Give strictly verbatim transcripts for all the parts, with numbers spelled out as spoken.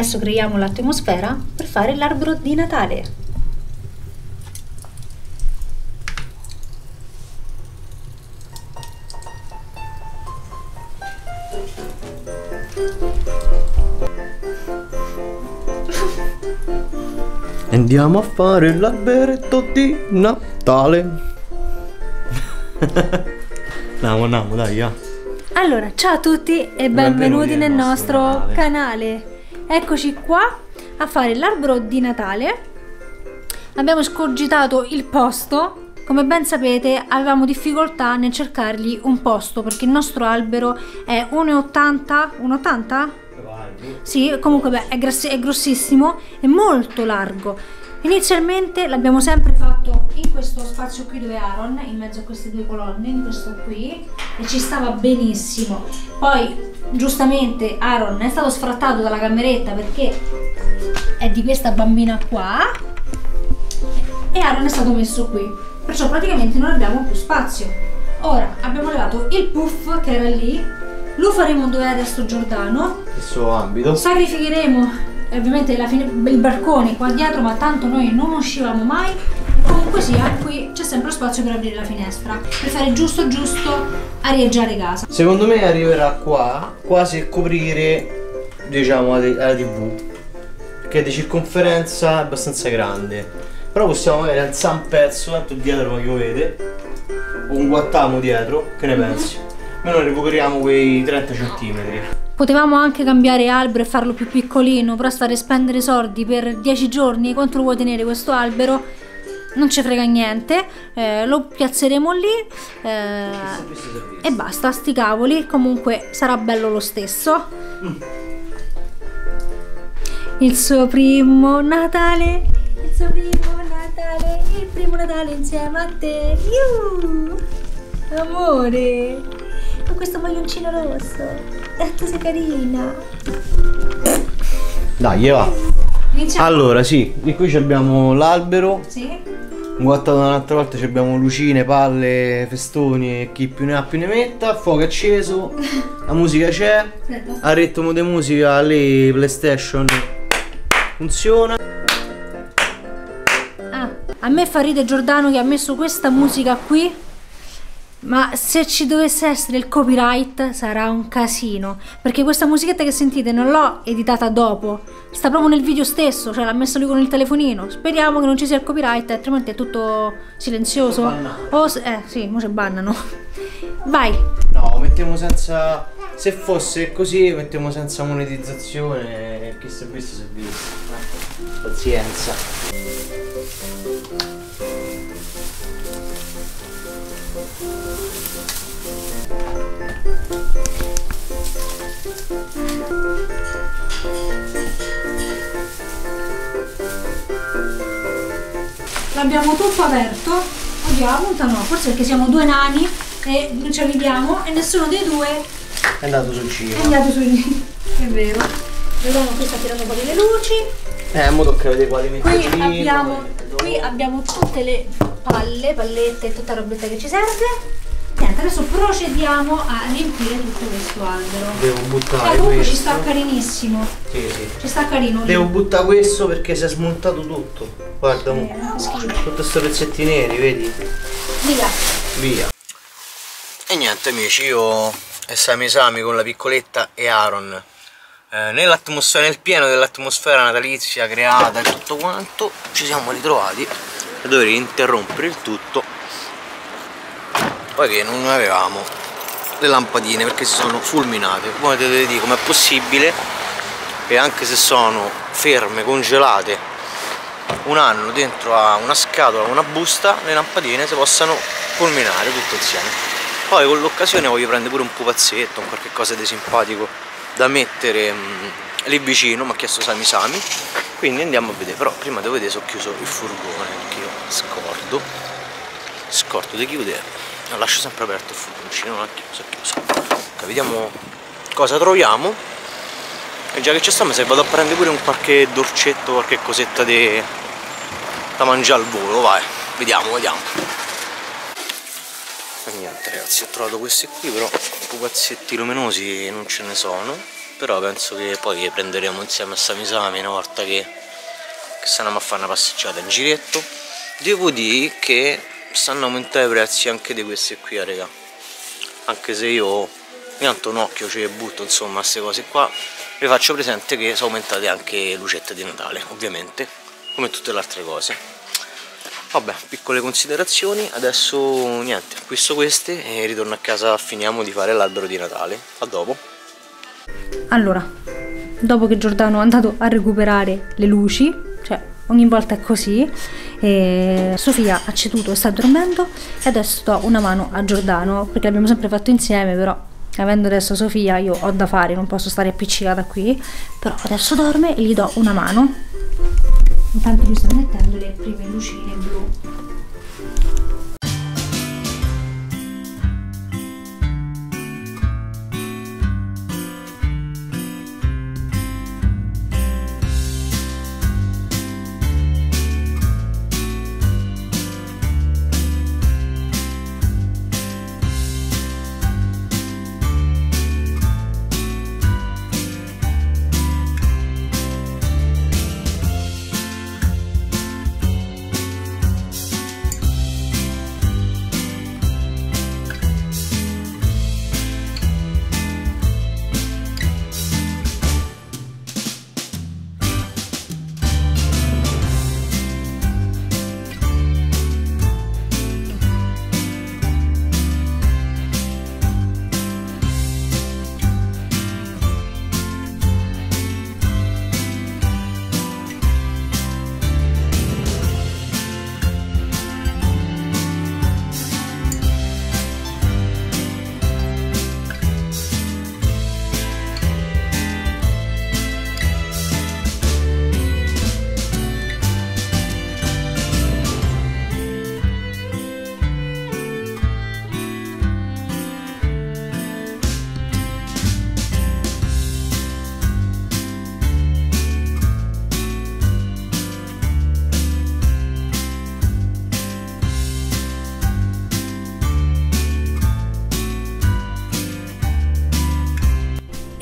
Adesso creiamo l'atmosfera per fare l'albero di Natale. Andiamo a fare l'alberetto di Natale. Andiamo, andiamo, dai, yeah. Allora, ciao a tutti e benvenuti, benvenuti nel nostro, nostro canale. canale. Eccoci qua a fare l'albero di Natale. Abbiamo scorgitato il posto. Come ben sapete, avevamo difficoltà nel cercargli un posto perché il nostro albero è uno e ottanta? uno e ottanta? Sì, comunque beh, è, è grossissimo e molto largo. Inizialmente l'abbiamo sempre fatto in questo spazio qui dove Aaron, in mezzo a queste due colonne, in questo qui, e ci stava benissimo. Poi giustamente Aaron è stato sfrattato dalla cameretta perché è di questa bambina qua e Aaron è stato messo qui, perciò praticamente non abbiamo più spazio. Ora abbiamo levato il puff che era lì. Lo faremo dove è adesso Giordano, il suo ambito. Sacrificheremo ovviamente la fine, il balcone qua dietro, ma tanto noi non uscivamo mai. Comunque sia, qui c'è sempre spazio per aprire la finestra, per fare giusto giusto arieggiare casa. Secondo me arriverà qua, quasi a coprire, diciamo, la tivù, che è di circonferenza abbastanza grande. Però possiamo avere alzare un pezzo, tanto dietro lo vedete, un guattamo dietro, che ne pensi? Mm-hmm. Noi non recuperiamo quei trenta centimetri. Potevamo anche cambiare albero e farlo più piccolino, però stare a spendere soldi per dieci giorni contro vuoi tenere questo albero, non ci frega niente. Eh, lo piazzeremo lì eh, e basta, sti cavoli. Comunque sarà bello lo stesso. Mm. Il suo primo Natale, il suo primo Natale, il primo Natale insieme a te. Iuh, amore, questo maglioncino rosso, tu sei carina, dai, va. Iniziamo. Allora sì, di qui abbiamo l'albero, sì, guardato un'altra volta, abbiamo lucine, palle, festoni e chi più ne ha più ne metta, fuoco acceso, la musica c'è, a ritmo di musica lì PlayStation funziona. Ah, a me fa ridere Giordano che ha messo questa musica qui. Ma se ci dovesse essere il copyright sarà un casino, perché questa musichetta che sentite non l'ho editata dopo, sta proprio nel video stesso, cioè l'ha messa lui con il telefonino. Speriamo che non ci sia il copyright, altrimenti è tutto silenzioso. O se, eh sì, mo ci bannano. Vai. No, mettiamo senza, se fosse così mettiamo senza monetizzazione, chi si è visto si è visto. Pazienza. L'abbiamo tutto aperto, oddio la punta no, forse perché siamo due nani e non ci arriviamo e nessuno dei due è andato sul giro. È andato sul giro, è vero. Vediamo qui sta tirando fuori le luci. Eh, mo tocca vedere quali mettere. Qui abbiamo, qui abbiamo tutte le palle, pallette e tutta la robetta che ci serve. Niente, adesso procediamo a riempire tutto questo albero. Devo buttare eh, comunque questo. Ci sta carinissimo. Sì, sì. Ci sta carino. Devo lì. buttare questo perché si è smontato tutto. Guarda, eh, tutti questi pezzetti neri, vedi? Via. Via. E niente amici, io e Sami Sami con la piccoletta e Aaron. Eh, nell'atmosfera, nel pieno dell'atmosfera natalizia creata e tutto quanto, ci siamo ritrovati a dover interrompere il tutto. Poi che non avevamo le lampadine perché si sono fulminate. Voi dovete dire com'è possibile che anche se sono ferme, congelate un anno dentro a una scatola, una busta, le lampadine si possano fulminare tutte insieme. Poi con l'occasione voglio prendere pure un pupazzetto, un qualche cosa di simpatico da mettere mh, lì vicino, mi ha chiesto Sami Sami, quindi andiamo a vedere. Però prima devo vedere se ho chiuso il furgone, perché io scordo scordo di chiudere. No, lascio sempre aperto il furgoncino, non è chiuso, è chiuso. Okay, vediamo cosa troviamo. E già che ci stiamo, se vado a prendere pure un qualche dolcetto, qualche cosetta de... da mangiare al volo, vai. Vediamo, vediamo. E niente ragazzi, ho trovato questi qui, però pupazzetti luminosi non ce ne sono. però penso che poi le prenderemo insieme a Sami Sami una volta che, che stanno a fare una passeggiata in giretto. Devo dire che stanno aumentando i prezzi anche di queste qui, eh, raga, anche se io tanto un occhio ce le butto, insomma, queste cose qua. Vi faccio presente che sono aumentate anche lucette di Natale, ovviamente, come tutte le altre cose. Vabbè, piccole considerazioni. Adesso niente, acquisto queste e ritorno a casa, finiamo di fare l'albero di Natale. A dopo. Allora, dopo che Giordano è andato a recuperare le luci, cioè ogni volta è così, e Sofia ha ceduto e sta dormendo, e adesso do una mano a Giordano perché l'abbiamo sempre fatto insieme, però avendo adesso Sofia io ho da fare, non posso stare appiccicata qui, però adesso dorme e gli do una mano. Intanto mi sto mettendo le prime lucine blu.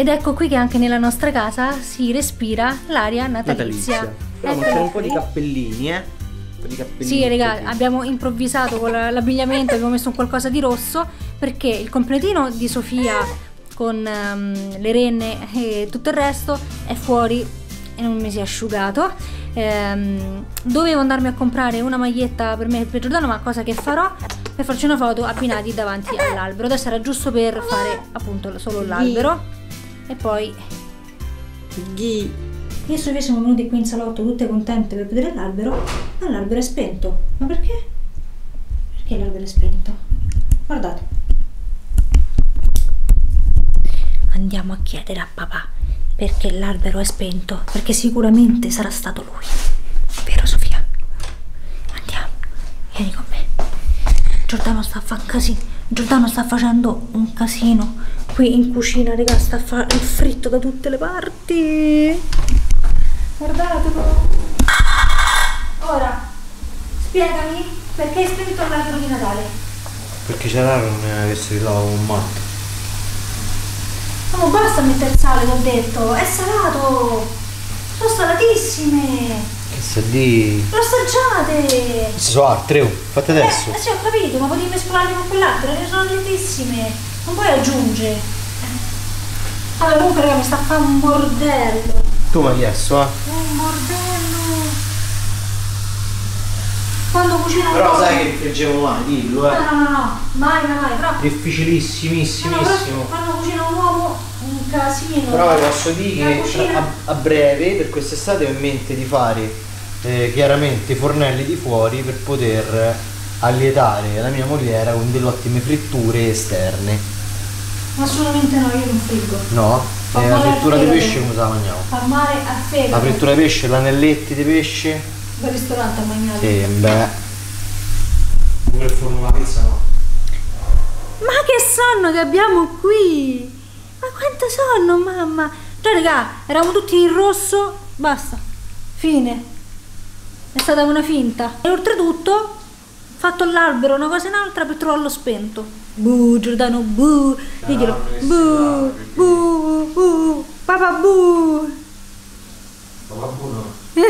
Ed ecco qui che anche nella nostra casa si respira l'aria natalizia. Però facciamo un po' di cappellini, eh? Un po' di cappellini. Sì, raga, abbiamo improvvisato con l'abbigliamento, abbiamo messo un qualcosa di rosso, perché il completino di Sofia con um, le renne e tutto il resto è fuori e non mi si è asciugato. Ehm, dovevo andarmi a comprare una maglietta per me e per Giordano, ma cosa che farò? Per farci una foto abbinati davanti all'albero. Adesso era giusto per fare appunto solo l'albero. E poi Ghi. Io e Sofia siamo venuti qui in salotto tutte contente per vedere l'albero, ma l'albero è spento. Ma perché? Perché l'albero è spento? Guardate. Andiamo a chiedere a papà perché l'albero è spento, perché sicuramente sarà stato lui. Vero Sofia? Andiamo, vieni con me. Giordano sta a fare un casino. Giordano sta facendo un casino qui in cucina, raga, sta a fare il fritto da tutte le parti. Guardatelo. Ora, spiegami perché hai spento l'albero di Natale. Perché c'era Aaron che si ritrovava un matto. Oh, basta mettere il sale, ti ho detto. È salato. Sono salatissime. Che di... Lo assaggiate! Queste sono altre, oh. Fate adesso! Eh, eh sì, ho capito, ma potevi mescolarle con quell'altra, ne sono lentissime, non puoi aggiungere. Allora comunque raga, mi sta a fare un bordello. Tu mi hai chiesto, eh? Un bordello. Quando cucina però cosa... sai che friggevo mai, dillo, eh? No, no, no, no, mai, mai, però... Difficilissimissimo. No, però quando cucina un uomo... un casino. Però vi posso dire che a, a breve per quest'estate ho in mente di fare eh, chiaramente fornelli di fuori per poter allietare la mia moliera con delle ottime fritture esterne. Assolutamente no, io non friggo. No, eh, la frittura di pesce come se la mangiamo? Fa male a fegato. La frittura di pesce, l'anelletti di pesce. Dal ristorante a mangiare. Sì, beh. Pure il forno la pizza no. Ma che sonno che abbiamo qui! Ma quanto sonno, mamma! Cioè, raga, eravamo tutti in rosso, basta, fine. È stata una finta. E oltretutto, fatto l'albero, una cosa e un'altra per trovarlo spento. Buh, Giordano, buh, diglielo, buh, buh, buh, buh. Papà bu! Papà bu no.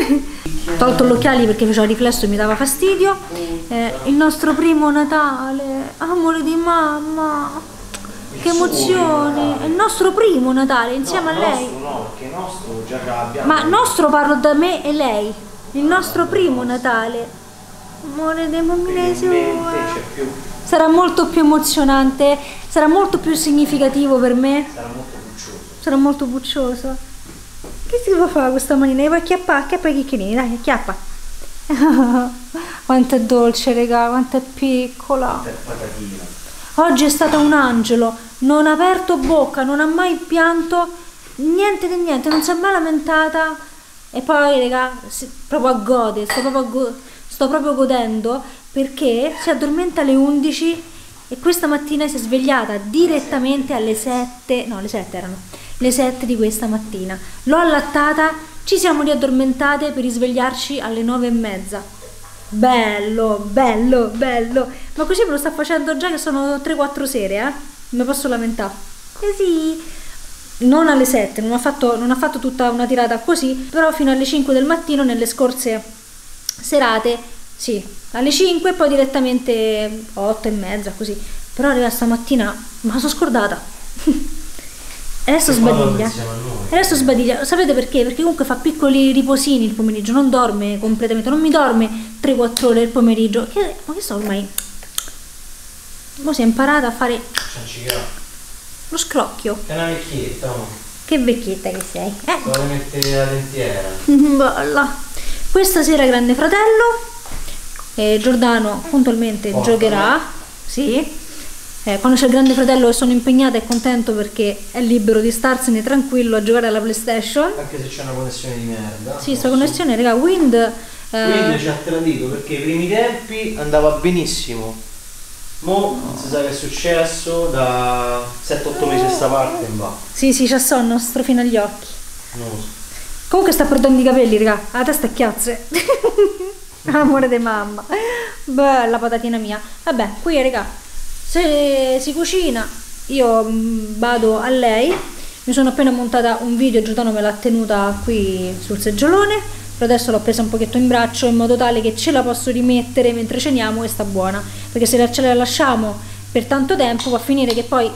Ho tolto gli occhiali perché faceva riflesso e mi dava fastidio. Eh, il nostro primo Natale, amore di mamma. Che emozione! È il nostro primo Natale insieme no, a lei. Nostro, no, perché nostro già abbiamo. Ma nostro parlo da me e lei. Il nostro primo Natale. Amore dei bambini sua. Sarà molto più emozionante, sarà molto più significativo per me. Sarà molto buccioso. Sarà molto buccioso. Che si può fare questa manina? Devo acchiappare, acchiappa i chicchini, dai, acchiappa. Quanto è dolce, regà, quanto è piccola. Quanto è patatina. Oggi è stata un angelo, non ha aperto bocca, non ha mai pianto, niente di niente, non si è mai lamentata. E poi, raga, proprio a gode, sto proprio, a go sto proprio godendo, perché si addormenta alle undici e questa mattina si è svegliata direttamente alle sette, no, le sette erano, le sette di questa mattina. L'ho allattata, ci siamo riaddormentate per risvegliarci alle nove e mezza. Bello, bello, bello. Ma così me lo sta facendo già che sono tre quattro sere, eh? Non mi posso lamentare. Eh sì. Non alle sette, non ha fatto, non ha fatto tutta una tirata così, però fino alle cinque del mattino nelle scorse serate, sì, alle cinque e poi direttamente otto e mezza, così. Però arriva stamattina, ma sono scordata. Adesso sbadiglia. Adesso sbadiglia. Sapete perché? Perché comunque fa piccoli riposini il pomeriggio, non dorme completamente, non mi dorme tre quattro ore il pomeriggio. Che, ma che so ormai? Mo si è imparata a fare lo scrocchio. È una vecchietta, no? Che vecchietta che sei? Eh? Vuole mettere la dentiera. Bella. Questa sera Grande Fratello. Eh, Giordano puntualmente oh, giocherà. Bella. Sì. Eh, quando c'è il Grande Fratello e sono impegnata e contento perché è libero di starsene tranquillo a giocare alla PlayStation. Anche se c'è una connessione di merda. Sì, sta connessione, raga, Wind... Eh... Wind ci ha tradito perché i primi tempi andava benissimo. Mo non si sa che è successo, da sette otto mesi a sta parte in va. Sì, sì, c'ha sonno, strofina gli occhi. Non lo so. Comunque sta perdendo i capelli, raga, la testa è chiazze. Amore di mamma. Bella patatina mia. Vabbè, qui, raga. Se si cucina, io vado a lei, mi sono appena montata un video, Giordano me l'ha tenuta qui sul seggiolone, però adesso l'ho presa un pochetto in braccio in modo tale che ce la posso rimettere mentre ceniamo e sta buona, perché se ce la lasciamo per tanto tempo va a finire che poi,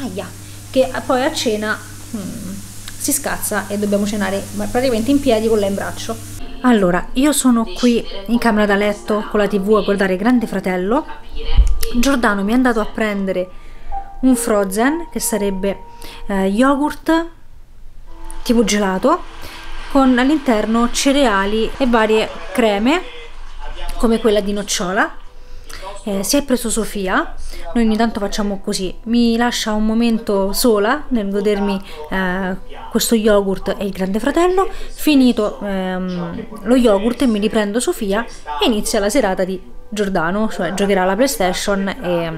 ahia, che poi a cena hmm, si scazza e dobbiamo cenare praticamente in piedi con lei in braccio. Allora, io sono qui in camera da letto con la tv a guardare Grande Fratello. Giordano mi è andato a prendere un frozen, che sarebbe eh, yogurt tipo gelato, con all'interno cereali e varie creme come quella di nocciola. Eh, si è preso Sofia, noi ogni tanto facciamo così, mi lascia un momento sola nel godermi eh, questo yogurt e il Grande Fratello. Finito ehm, lo yogurt mi riprendo Sofia e inizia la serata di Giordano, cioè giocherà alla PlayStation e,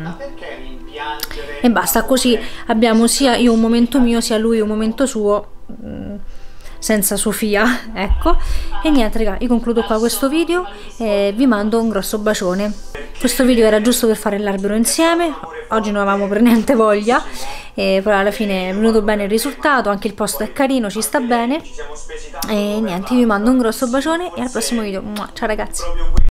e basta, così abbiamo sia io un momento mio sia lui un momento suo mh, senza Sofia, ecco. E niente raga, io concludo qua questo video e vi mando un grosso bacione. Questo video era giusto per fare l'albero insieme, oggi non avevamo per niente voglia e però alla fine è venuto bene il risultato, anche il posto è carino, ci sta bene e niente, vi mando un grosso bacione e al prossimo video, ciao ragazzi.